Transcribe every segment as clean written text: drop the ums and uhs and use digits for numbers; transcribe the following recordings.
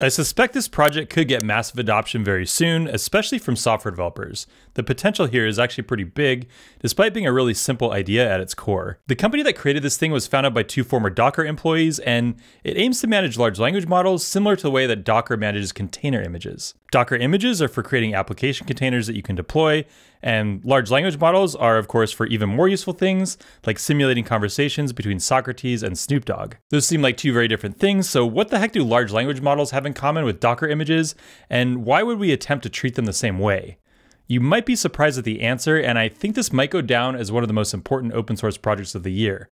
I suspect this project could get massive adoption very soon, especially from software developers. The potential here is actually pretty big, despite being a really simple idea at its core. The company that created this thing was founded by two former Docker employees, and it aims to manage large language models similar to the way that Docker manages container images. Docker images are for creating application containers that you can deploy, and large language models are of course for even more useful things, like simulating conversations between Socrates and Snoop Dogg. Those seem like two very different things, so what the heck do large language models have in common with Docker images, and why would we attempt to treat them the same way? You might be surprised at the answer, and I think this might go down as one of the most important open source projects of the year.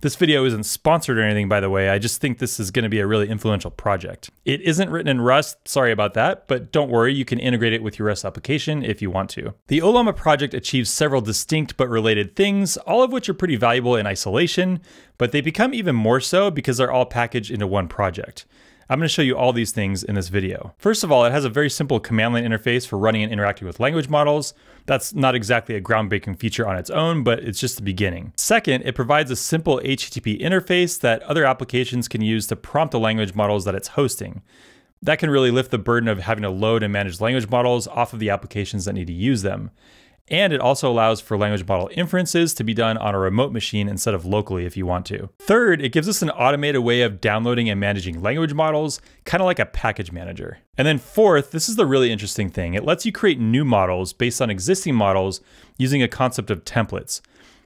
This video isn't sponsored or anything, by the way. I just think this is going to be a really influential project. It isn't written in Rust, sorry about that, but don't worry, you can integrate it with your Rust application if you want to. The Ollama project achieves several distinct but related things, all of which are pretty valuable in isolation, but they become even more so because they're all packaged into one project. I'm going to show you all these things in this video. First of all, it has a very simple command line interface for running and interacting with language models. That's not exactly a groundbreaking feature on its own, but it's just the beginning. Second, it provides a simple HTTP interface that other applications can use to prompt the language models that it's hosting. That can really lift the burden of having to load and manage language models off of the applications that need to use them. And it also allows for language model inferences to be done on a remote machine instead of locally if you want to. Third, it gives us an automated way of downloading and managing language models, kind of like a package manager. And then fourth, this is the really interesting thing. It lets you create new models based on existing models using a concept of templates.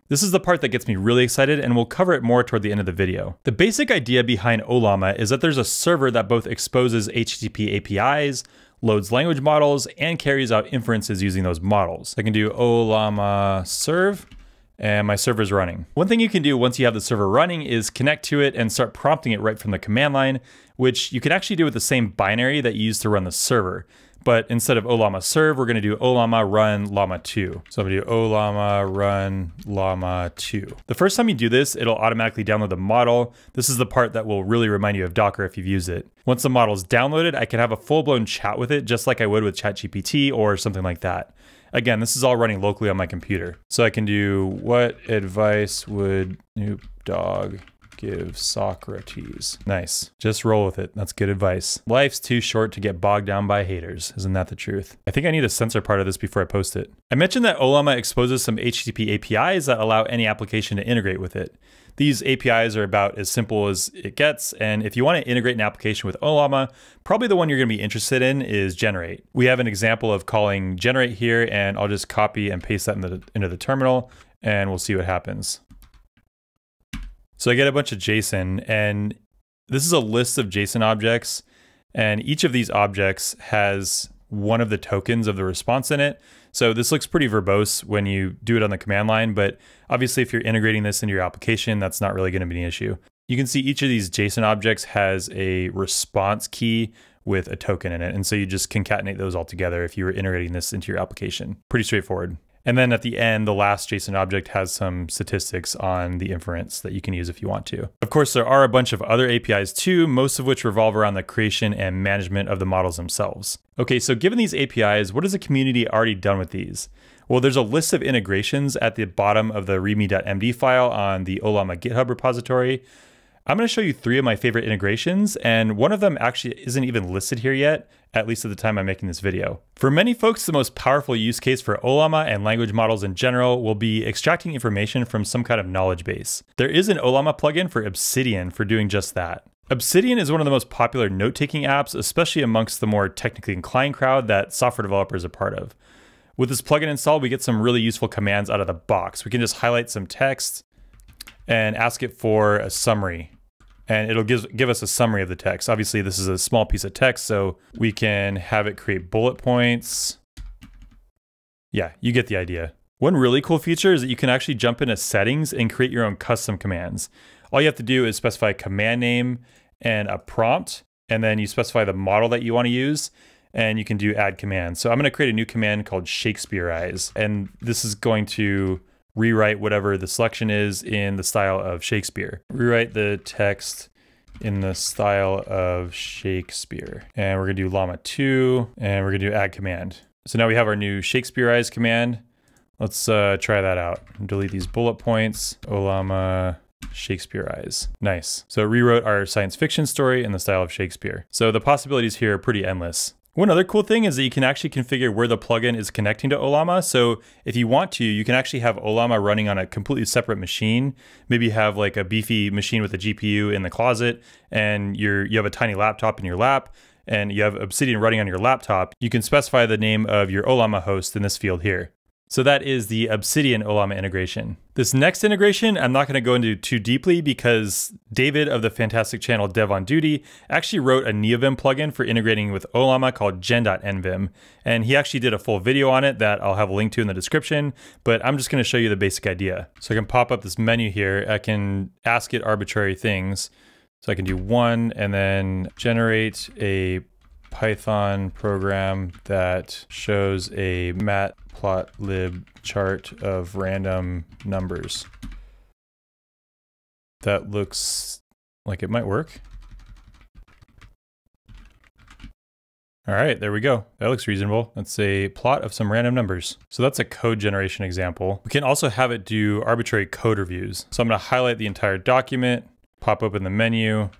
This is the part that gets me really excited, and we'll cover it more toward the end of the video. The basic idea behind Ollama is that there's a server that both exposes HTTP APIs, loads language models, and carries out inferences using those models. I can do Ollama serve, and my server's running. One thing you can do once you have the server running is connect to it and start prompting it right from the command line, which you can actually do with the same binary that you used to run the server. But instead of Ollama serve, we're gonna do Ollama run llama 2. So I'm gonna do Ollama run llama 2. The first time you do this, it'll automatically download the model. This is the part that will really remind you of Docker if you've used it. Once the model's downloaded, I can have a full-blown chat with it, just like I would with ChatGPT or something like that. Again, this is all running locally on my computer. So I can do, what advice would Snoop Dogg give Socrates? Nice, just roll with it, that's good advice. Life's too short to get bogged down by haters, isn't that the truth? I think I need to censor part of this before I post it. I mentioned that Ollama exposes some HTTP APIs that allow any application to integrate with it. These APIs are about as simple as it gets, and if you want to integrate an application with Ollama, probably the one you're going to be interested in is generate. We have an example of calling generate here, and I'll just copy and paste that into the terminal, and we'll see what happens. So I get a bunch of JSON, and this is a list of JSON objects, and each of these objects has one of the tokens of the response in it. So this looks pretty verbose when you do it on the command line, but obviously if you're integrating this into your application, that's not really gonna be an issue. You can see each of these JSON objects has a response key with a token in it, and so you just concatenate those all together if you were integrating this into your application. Pretty straightforward. And then at the end, the last JSON object has some statistics on the inference that you can use if you want to. Of course, there are a bunch of other APIs too, most of which revolve around the creation and management of the models themselves. Okay, so given these APIs, what has the community already done with these? Well, there's a list of integrations at the bottom of the readme.md file on the Ollama GitHub repository. I'm gonna show you three of my favorite integrations, and one of them actually isn't even listed here yet, at least at the time I'm making this video. For many folks, the most powerful use case for Ollama and language models in general will be extracting information from some kind of knowledge base. There is an Ollama plugin for Obsidian for doing just that. Obsidian is one of the most popular note-taking apps, especially amongst the more technically inclined crowd that software developers are part of. With this plugin installed, we get some really useful commands out of the box. We can just highlight some text and ask it for a summary, and it'll give us a summary of the text. Obviously, this is a small piece of text, so we can have it create bullet points. Yeah, you get the idea. One really cool feature is that you can actually jump into settings and create your own custom commands. All you have to do is specify a command name and a prompt, and then you specify the model that you want to use, and you can do add commands. So I'm gonna create a new command called Shakespeareize, and this is going to rewrite whatever the selection is in the style of Shakespeare. Rewrite the text in the style of Shakespeare. And we're gonna do llama 2, and we're gonna do add command. So now we have our new Shakespeareize command. Let's try that out. Delete these bullet points. Ollama Shakespeareize. Nice. So I rewrote our science fiction story in the style of Shakespeare. So the possibilities here are pretty endless. One other cool thing is that you can actually configure where the plugin is connecting to Ollama. So if you want to, you can actually have Ollama running on a completely separate machine. Maybe you have like a beefy machine with a GPU in the closet and you have a tiny laptop in your lap and you have Obsidian running on your laptop. You can specify the name of your Ollama host in this field here. So that is the Obsidian Ollama integration. This next integration, I'm not going to go into too deeply because David of the fantastic channel DevOnDuty actually wrote a NeoVim plugin for integrating with Ollama called gen.nvim. And he actually did a full video on it that I'll have a link to in the description, but I'm just going to show you the basic idea. So I can pop up this menu here. I can ask it arbitrary things. So I can do one and then generate a Python program that shows a matplotlib chart of random numbers. That looks like it might work. All right, there we go. That looks reasonable. That's a plot of some random numbers. So that's a code generation example. We can also have it do arbitrary code reviews. So I'm going to highlight the entire document, pop open the menu,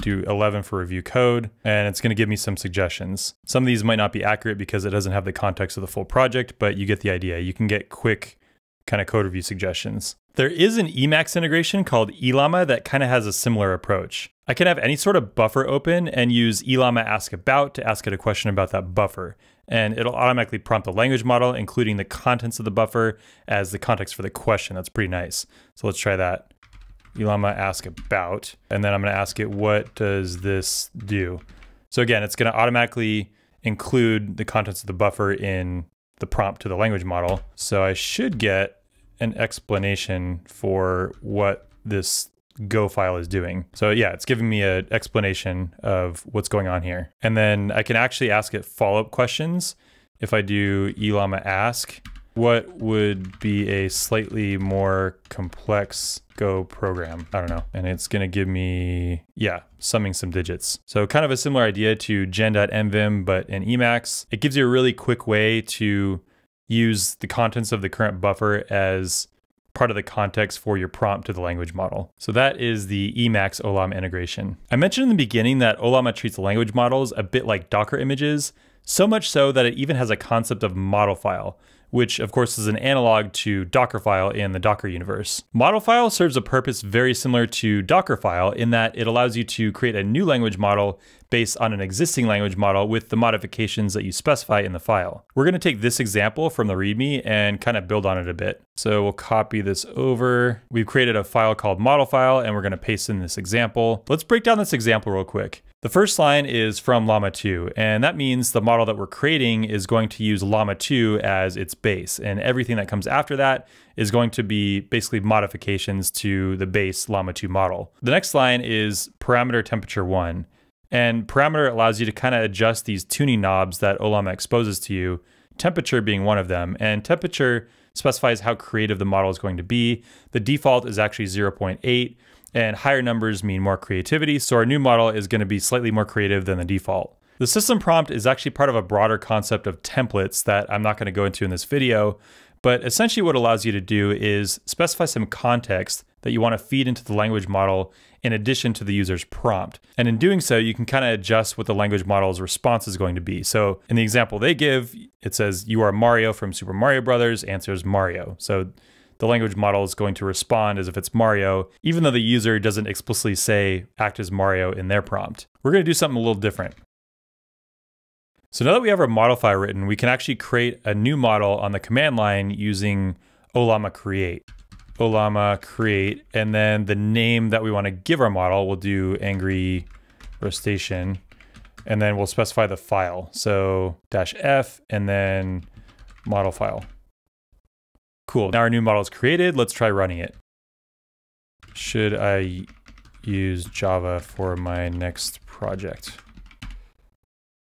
do 11 for review code, and it's going to give me some suggestions. Some of these might not be accurate because it doesn't have the context of the full project, but you get the idea. You can get quick kind of code review suggestions. There is an Emacs integration called Elama that kind of has a similar approach. I can have any sort of buffer open and use Elama ask about to ask it a question about that buffer. And it'll automatically prompt the language model, including the contents of the buffer as the context for the question. That's pretty nice. So let's try that. Llama ask about, and then I'm going to ask it, what does this do? So again, it's going to automatically include the contents of the buffer in the prompt to the language model. So I should get an explanation for what this Go file is doing. So yeah, it's giving me an explanation of what's going on here. And then I can actually ask it follow-up questions. If I do Llama ask, what would be a slightly more complex Go program? I don't know. And it's going to give me, yeah, summing some digits. So kind of a similar idea to gen.nvim, but in Emacs. It gives you a really quick way to use the contents of the current buffer as part of the context for your prompt to the language model. So that is the Emacs Ollama integration. I mentioned in the beginning that Ollama treats language models a bit like Docker images, so much so that it even has a concept of Modelfile, which of course is an analog to Dockerfile in the Docker universe. Modelfile serves a purpose very similar to Dockerfile in that it allows you to create a new language model based on an existing language model with the modifications that you specify in the file. We're going to take this example from the README and kind of build on it a bit. So we'll copy this over. We've created a file called Modelfile and we're going to paste in this example. Let's break down this example real quick. The first line is from llama two, and that means the model that we're creating is going to use llama two as its base, and everything that comes after that is going to be basically modifications to the base llama two model. The next line is parameter temperature one, and parameter allows you to kind of adjust these tuning knobs that Ollama exposes to you, temperature being one of them, and temperature specifies how creative the model is going to be. The default is actually 0.8. And higher numbers mean more creativity, so our new model is going to be slightly more creative than the default. The system prompt is actually part of a broader concept of templates that I'm not going to go into in this video, but essentially what it allows you to do is specify some context that you want to feed into the language model in addition to the user's prompt. And in doing so, you can kind of adjust what the language model's response is going to be. So in the example they give, it says, "You are Mario from Super Mario Brothers," answers Mario. So the language model is going to respond as if it's Mario, even though the user doesn't explicitly say act as Mario in their prompt. We're going to do something a little different. So now that we have our model file written, we can actually create a new model on the command line using Ollama create. Ollama create, and then the name that we want to give our model, we'll do angry crustacean, and then we'll specify the file. So -f and then model file. Cool, now our new model is created. Let's try running it. Should I use Java for my next project?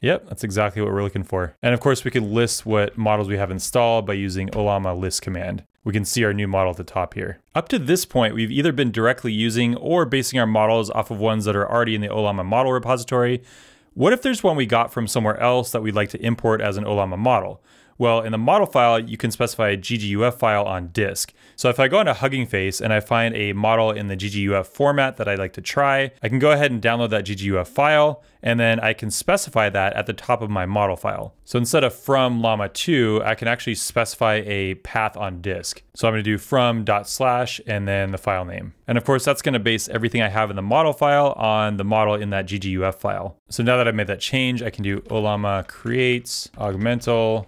Yep, that's exactly what we're looking for. And of course we can list what models we have installed by using Ollama list command. We can see our new model at the top here. Up to this point, we've either been directly using or basing our models off of ones that are already in the Ollama model repository. What if there's one we got from somewhere else that we'd like to import as an Ollama model? Well, in the model file, you can specify a GGUF file on disk. So if I go into Hugging Face and I find a model in the GGUF format that I'd like to try, I can go ahead and download that GGUF file, and then I can specify that at the top of my model file. So instead of from llama 2, I can actually specify a path on disk. So I'm gonna do from /, and then the file name. And of course, that's gonna base everything I have in the model file on the model in that GGUF file. So now that I've made that change, I can do Ollama creates augmental,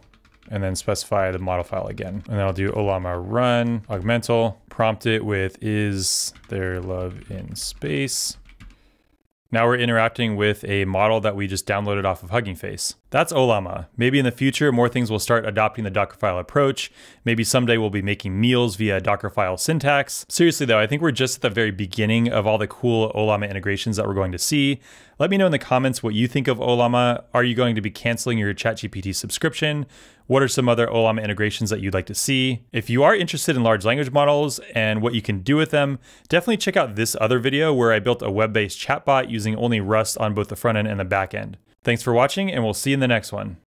and then specify the model file again. And then I'll do Ollama run augmental, prompt it with is there love in space. Now we're interacting with a model that we just downloaded off of Hugging Face. That's Ollama. Maybe in the future, more things will start adopting the Dockerfile approach. Maybe someday we'll be making meals via Dockerfile syntax. Seriously though, I think we're just at the very beginning of all the cool Ollama integrations that we're going to see. Let me know in the comments what you think of Ollama. Are you going to be canceling your ChatGPT subscription? What are some other Ollama integrations that you'd like to see? If you are interested in large language models and what you can do with them, definitely check out this other video where I built a web-based chatbot using only Rust on both the front end and the back end. Thanks for watching, and we'll see you in the next one.